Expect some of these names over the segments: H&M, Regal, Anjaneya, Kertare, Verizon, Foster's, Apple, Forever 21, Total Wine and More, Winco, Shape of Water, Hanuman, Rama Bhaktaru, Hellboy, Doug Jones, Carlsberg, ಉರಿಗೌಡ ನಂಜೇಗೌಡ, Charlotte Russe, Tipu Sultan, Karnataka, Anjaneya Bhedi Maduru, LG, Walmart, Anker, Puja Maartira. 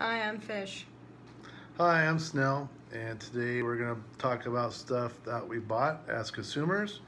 Hi, I'm Fish. Hi, I'm Snell, and today we're going to talk about stuff that we bought as consumers,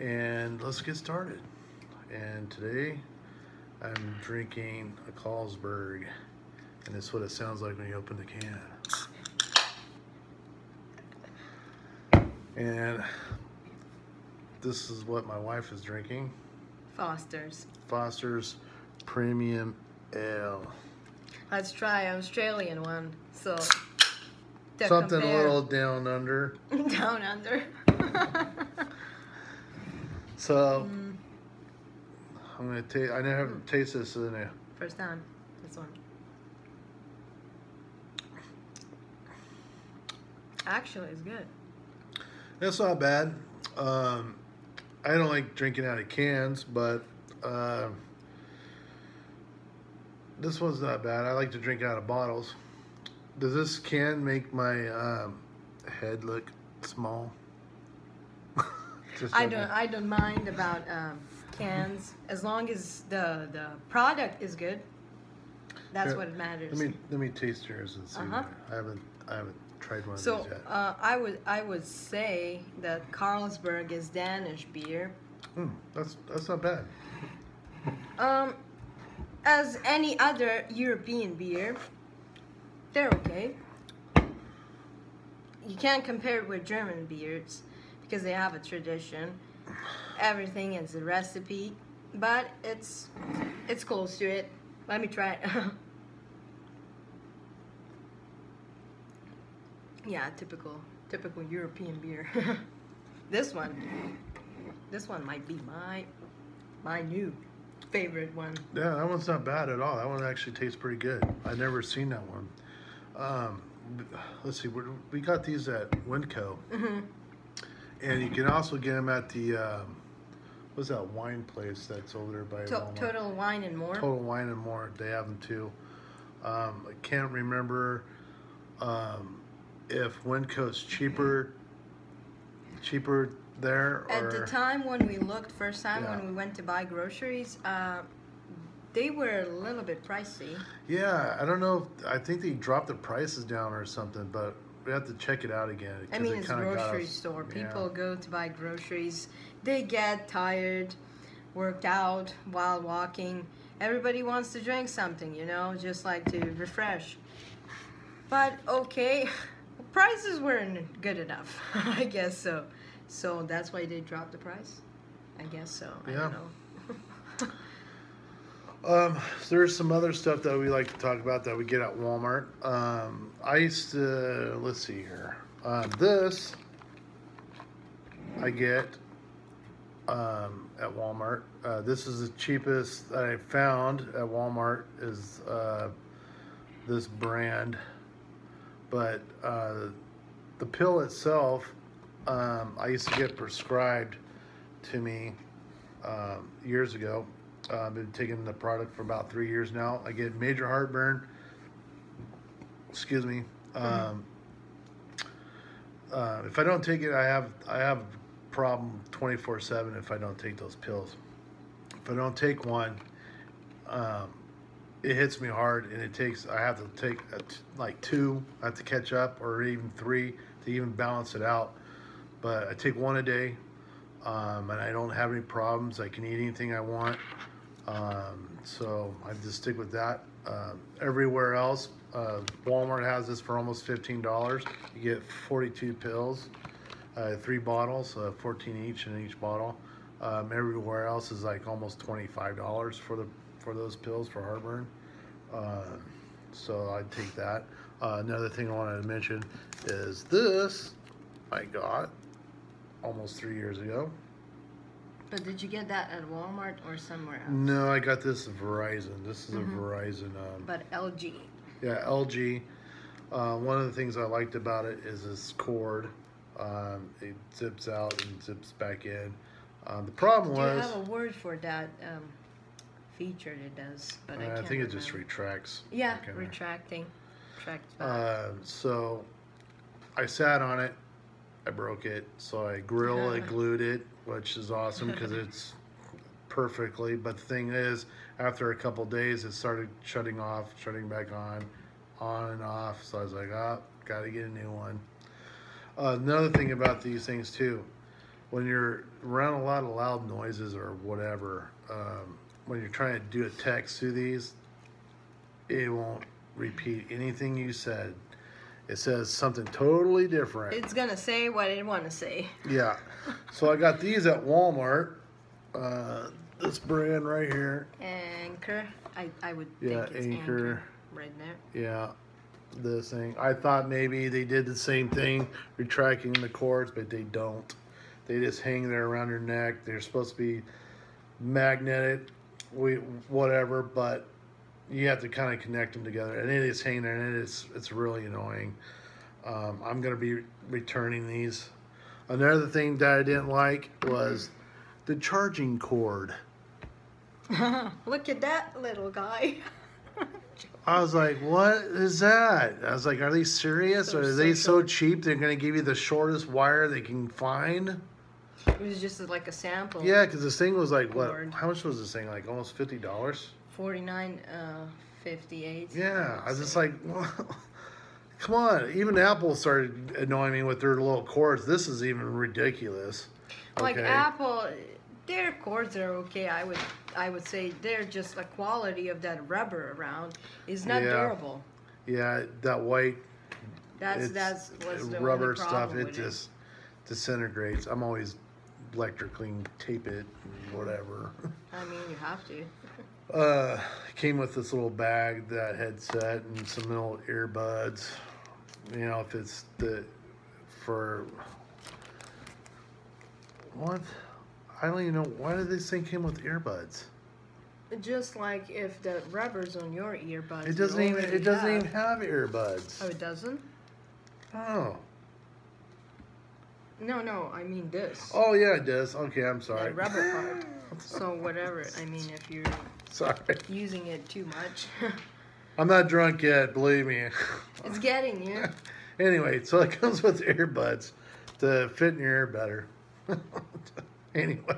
and let's get started. And today I'm drinking a Carlsberg, and it's what it sounds like when you open the can. And this is what my wife is drinking. Foster's. Foster's Premium Ale. Let's try an Australian one. So something a little down under. Down under. So I'm gonna taste. I never have tasted this in a first time. This one. Actually, it's good. It's not bad. I don't like drinking out of cans, but this one's not bad. I like to drink out of bottles. Does this can make my head look small? I don't mind about cans as long as the product is good. That's here, what matters. Let me taste yours and see. I haven't tried one of these yet. So I would say that Carlsberg is Danish beer. That's not bad. As any other European beer, they're okay. You can't compare it with German beers because they have a tradition. Everything is a recipe, but it's close to it. Let me try it. Yeah, typical European beer. This one might be my new favorite one. Yeah, that one's not bad at all. That one actually tastes pretty good. I've never seen that one. Let's see, we got these at Winco. And you can also get them at the what's that wine place that's over there by Walmart? Total Wine and More. Total Wine and More. They have them too. I can't remember if Winco's cheaper there, or at the time when we looked first time, yeah, when we went to buy groceries, they were a little bit pricey. Yeah, I don't know. I think they dropped the prices down or something, but we have to check it out again. I mean, it's a grocery store. People go to buy groceries. They get tired, worked out while walking. Everybody wants to drink something, you know, just like to refresh. But okay, prices weren't good enough, I guess so. So that's why they dropped the price? I guess so. Yeah. I don't know. So there's some other stuff that we like to talk about that we get at Walmart. I used to, let's see here. This I get at Walmart. This is the cheapest that I found at Walmart, is this brand. But the pill itself, I used to get prescribed to me years ago. I've been taking the product for about 3 years now. I get major heartburn. Excuse me. If I don't take it, I have a problem 24/7 if I don't take those pills. If I don't take one, it hits me hard, and it takes, I have to take like two. I have to catch up, or even three, to even balance it out. But I take one a day, and I don't have any problems. I can eat anything I want, so I just stick with that. Everywhere else, Walmart has this for almost $15. You get 42 pills, 3 bottles, 14 each in each bottle. Everywhere else is like almost $25 for those pills for heartburn. So I'd take that. Another thing I wanted to mention is this I got almost 3 years ago. But did you get that at Walmart or somewhere else? No, I got this at Verizon. This is a Verizon. But LG. Yeah, LG. One of the things I liked about it is this cord. It zips out and zips back in. The problem was... Do you have a word for that feature it does? But I think it just retracts. Yeah, retracting. So I sat on it. I broke it, so I glued it, which is awesome because it's perfectly. But the thing is, after a couple days, it started shutting off, shutting back on, on and off. So I was like, oh, gotta get a new one. Another thing about these things too, when you're around a lot of loud noises or whatever, when you're trying to do a text through these, it won't repeat anything you said. It says something totally different. It's gonna say what it want to say. Yeah. So I got these at Walmart. This brand right here. Anker. I would think it's Anker. Right there. Yeah. This thing. I thought maybe they did the same thing, retracting the cords, but they don't. They just hang there around your neck. They're supposed to be magnetic, whatever, but you have to kind of connect them together, and it is hanging there, and it's really annoying. I'm gonna be returning these. Another thing that I didn't like was the charging cord. Look at that little guy. I was like, what is that? I was like, are they serious? Or are they so cheap they're gonna give you the shortest wire they can find? It was just like a sample. Yeah, because this thing was like, cord. What? How much was this thing? Like almost $50? $49.58. Yeah, I was just like, well, come on. Even Apple started annoying me with their little cords. This is even ridiculous. Like okay. Apple, their cords are okay. I would say they're just the quality of that rubber around is not durable. Yeah, that white. That's what's the rubber stuff. It just disintegrates. I'm always electrically tape it, whatever. I mean, you have to. Came with this little bag, that headset, and some little earbuds. You know, if it's for what? I don't even know. Why did this thing come with earbuds? Just like if the rubber's on your earbuds. It doesn't even have earbuds. Oh, it doesn't? Oh. No, I mean this. Oh yeah, it does. Okay, I'm sorry. The rubber part. So whatever, I mean, if you're using it too much. I'm not drunk yet, believe me. It's getting you. Anyway, so it comes with earbuds to fit in your ear better. Anyway.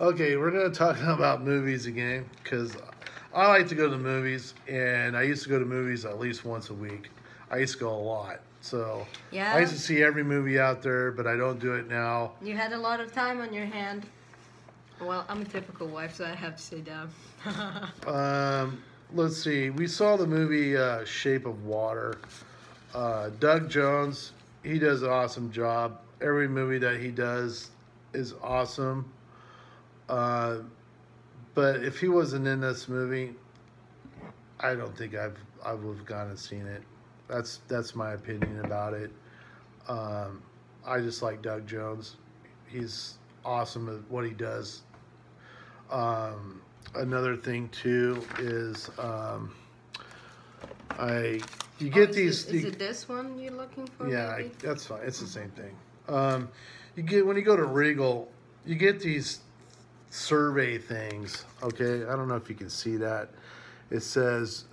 Okay, we're going to talk about movies again, because I like to go to the movies, and I used to go to movies at least once a week. I used to go a lot. So yeah. I used to see every movie out there, but I don't do it now. You had a lot of time on your hand. Well, I'm a typical wife, so I have to say that. Let's see. We saw the movie Shape of Water. Doug Jones, he does an awesome job. Every movie that he does is awesome. But if he wasn't in this movie, I don't think I would have gone and seen it. That's my opinion about it. I just like Doug Jones. He's awesome at what he does. Another thing too is is it this one you're looking for? Yeah, that's fine. It's the same thing. When you go to Regal, you get these survey things. Okay, I don't know if you can see that. It says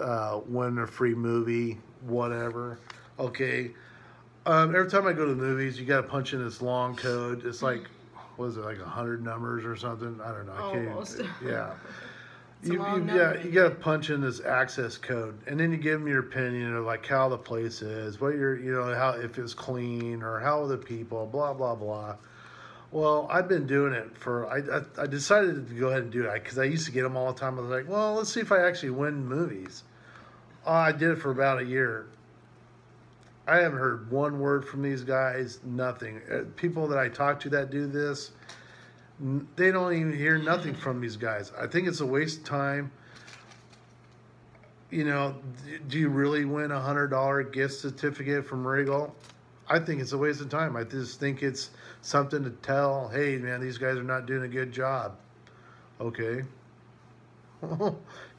win a free movie, whatever. Okay, every time I go to the movies, you got to punch in this long code. It's like. What is it, like 100 numbers or something? I don't know. Almost. Yeah. You got to punch in this access code, and then you give them your opinion of like how the place is, what how, if it's clean or how are the people, blah blah blah. Well, I've been doing it for. I decided to go ahead and do it because I used to get them all the time. I was like, well, let's see if I actually win movies. I did it for about a year. I haven't heard one word from these guys, nothing. People that I talk to that do this, they don't even hear nothing from these guys. I think it's a waste of time. You know, do you really win a $100 gift certificate from Regal? I think it's a waste of time. I just think it's something to tell, hey, man, these guys are not doing a good job. Okay.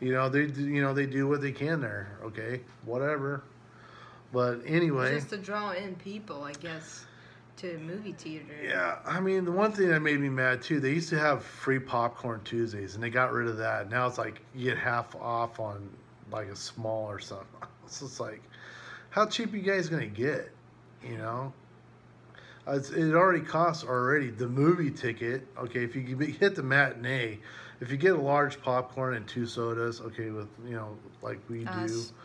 They do what they can there. Okay, whatever. But anyway, just to draw in people, I guess, to a movie theater. Yeah, I mean, the one thing that made me mad too, they used to have free popcorn Tuesdays, and they got rid of that. Now it's like you get half off on like a small or something. It's just like, how cheap are you guys gonna get? You know, it already costs the movie ticket. Okay, if you hit the matinee, if you get a large popcorn and 2 sodas, okay, with, you know, like we do,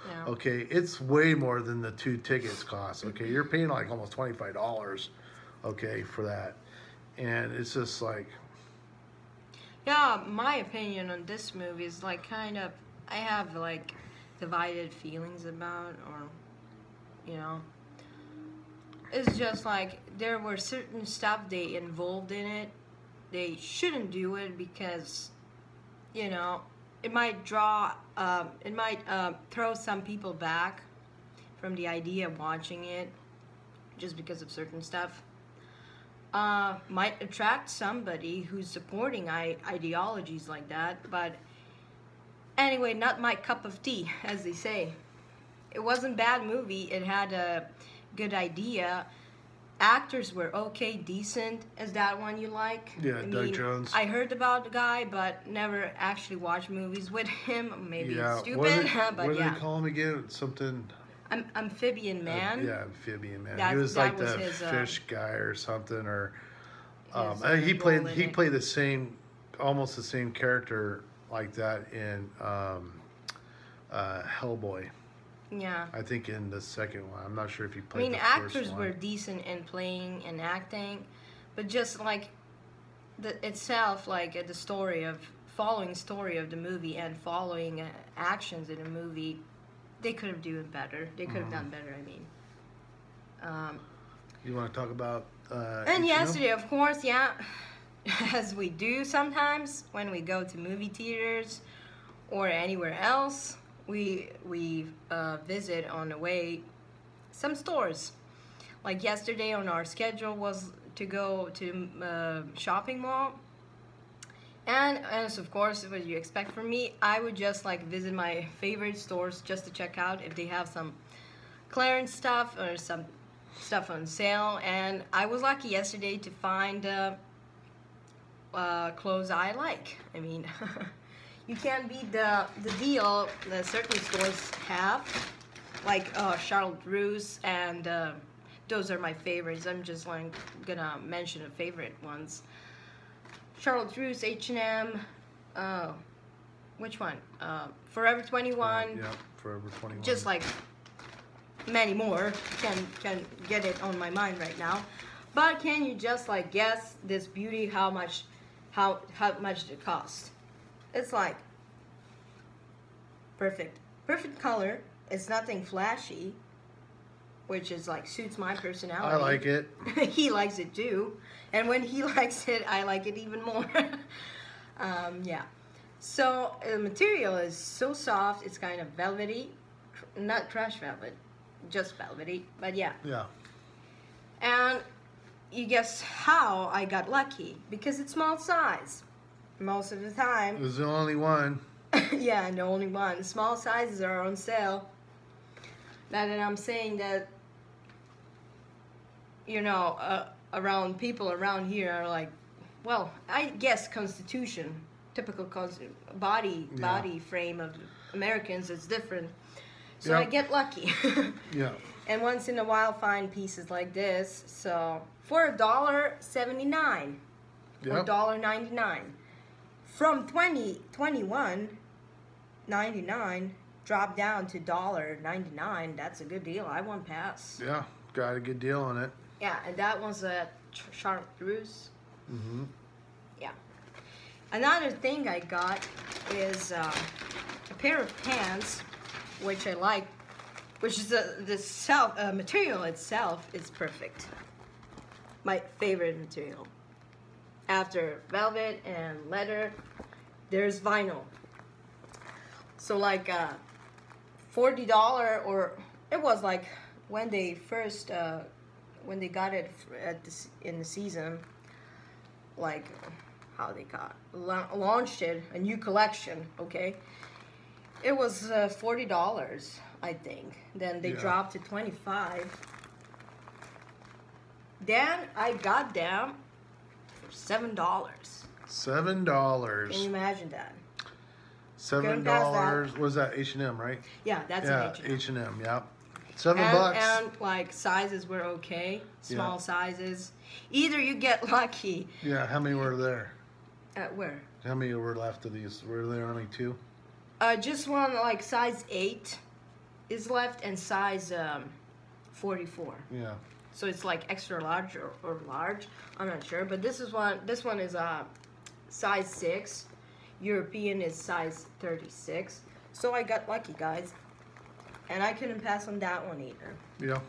yeah, okay, it's way more than the 2 tickets cost, okay? You're paying like almost $25, okay, for that. And it's just like... Yeah, my opinion on this movie is like kind of, I have like divided feelings about, or, you know, it's just like there were certain stuff they involved in it. They shouldn't do it because, you know, it might throw some people back from the idea of watching it just because of certain stuff. Might attract somebody who's supporting ideologies like that, but anyway, not my cup of tea, as they say. It wasn't a bad movie, it had a good idea. Actors were okay, decent. Is that one you like? Yeah, Doug Jones. I heard about the guy, but never actually watched movies with him. Maybe it's stupid, but what do they call him again? Something... Amphibian Man. Yeah, Amphibian Man. He was like the fish guy or something, or he played the same, almost the same character like that in Hellboy. Yeah. I think in the second one, I'm not sure if he played. I mean, actors were decent in playing and acting, but just like the itself, like the story of the movie and following actions in a movie. They could have done better. They could have done better, I mean. You want to talk about... and yesterday, of course, yeah. As we do sometimes when we go to movie theaters or anywhere else, we visit on the way some stores. Like yesterday on our schedule was to go to shopping mall. And as of course, what you expect from me, I would just like visit my favorite stores just to check out if they have some clearance stuff or some stuff on sale. And I was lucky yesterday to find clothes I like. I mean, you can't beat the deal that certain stores have, like Charlotte Russe, and those are my favorites. I'm just like gonna mention the favorite ones. Charlotte Russe, H&M, which one? Forever 21. Yeah, Forever 21. Just like many more, can get it on my mind right now. But can you just like guess this beauty how much it cost? It's like perfect color. It's nothing flashy, which is like suits my personality. I like it. He likes it too. And when he likes it, I like it even more. Yeah. So the material is so soft. It's kind of velvety. Not crush velvet, just velvety. But yeah. Yeah. And you guess how I got lucky? Because it's small size. Most of the time. It was the only one. Yeah, and the only one. Small sizes are on sale. Now that I'm saying that, you know, around people around here are like, well, I guess constitution, typical body frame of Americans is different. So I get lucky. Yeah. And once in a while find pieces like this. So for $1.79 or $1.99, from $21.99 drop down to $1.99. That's a good deal. I won't pass. Yeah, got a good deal on it. Yeah, and that one's a Charlotte Russe. Mm-hmm. Yeah. Another thing I got is a pair of pants, which I like, which is the material itself is perfect. My favorite material. After velvet and leather, there's vinyl. So like $40, or it was like when they first... when they got it at this in the season, like how they got launched it, a new collection, okay, it was $40, I think. Then they dropped to $25. Then I got them for $7. $7. Can you imagine that? $7. Was that H&M, right? Yeah, that's an H&M. H&M, yeah. $7. And like sizes were okay, small sizes. Either you get lucky. Yeah, how many were there? At where? How many were left of these? Were there only two? Just one, like size 8 is left, and size 44. Yeah. So it's like extra large or large. I'm not sure, but this is one. This one is size 6. European is size 36. So I got lucky, guys, and I couldn't pass on that one either. Yeah.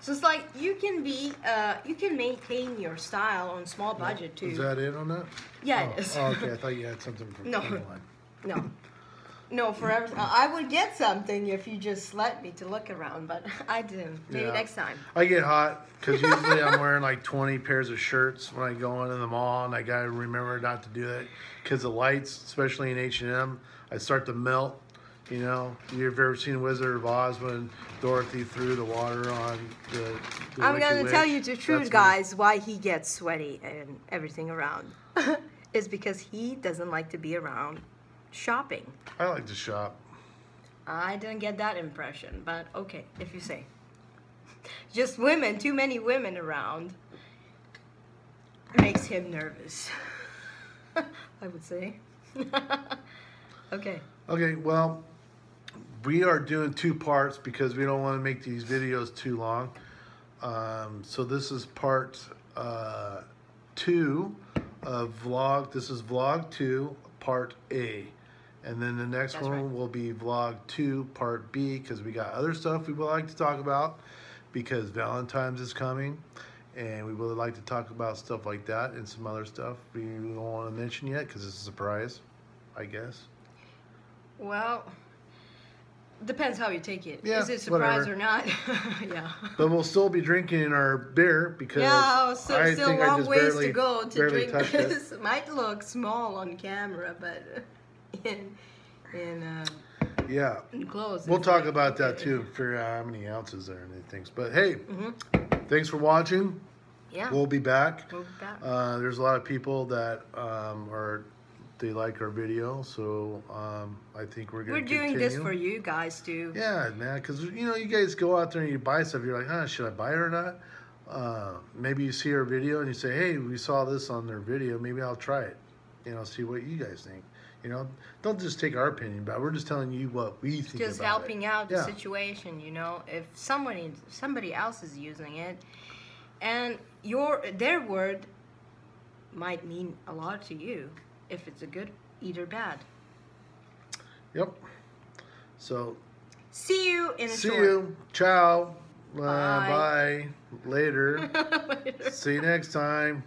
So it's like you can be, you can maintain your style on small budget too. Is that it on that? Yeah, oh, it is. Oh, okay, I thought you had something for online. No. No, forever. I would get something if you just let me to look around, but I didn't. Maybe next time. I get hot because usually I'm wearing like 20 pairs of shirts when I go into the mall, and I got to remember not to do that because the lights, especially in H&M, I start to melt. You know, you've ever seen Wizard of Oz when Dorothy threw the water on the I'm going to tell you the truth, guys, why he gets sweaty and everything around is because he doesn't like to be around shopping. I like to shop. I didn't get that impression, but okay, if you say. Just women, too many women around makes him nervous, I would say. Okay. Okay, well, we are doing two parts because we don't want to make these videos too long. So this is part 2 of vlog. This is vlog 2, part A. And then the next one will be vlog 2, part B, because we got other stuff we would like to talk about because Valentine's is coming. And we would like to talk about stuff like that and some other stuff we don't want to mention yet because it's a surprise, I guess. Well, depends how you take it. Yeah, is it a surprise or not? Yeah. But we'll still be drinking our beer because I still a long ways to go to drink this. It might look small on camera, but in clothes. We'll talk about that too, figure out how many ounces there and things. But hey, thanks for watching. Yeah. We'll be back. We'll be back. There's a lot of people that are. They like our video, so I think we're going to continue. We're doing this for you guys, too. Yeah, man, because, you know, you guys go out there and you buy stuff. You're like, should I buy it or not? Maybe you see our video and you say, hey, we saw this on their video. Maybe I'll try it, you know, see what you guys think. You know, don't just take our opinion, but we're just telling you what we think about it. Just helping out the situation, you know. If somebody else is using it and their word might mean a lot to you. If it's a good, either bad. Yep. So. See you in a short. See you. Ciao. Bye. Bye. Later. Later. See you next time.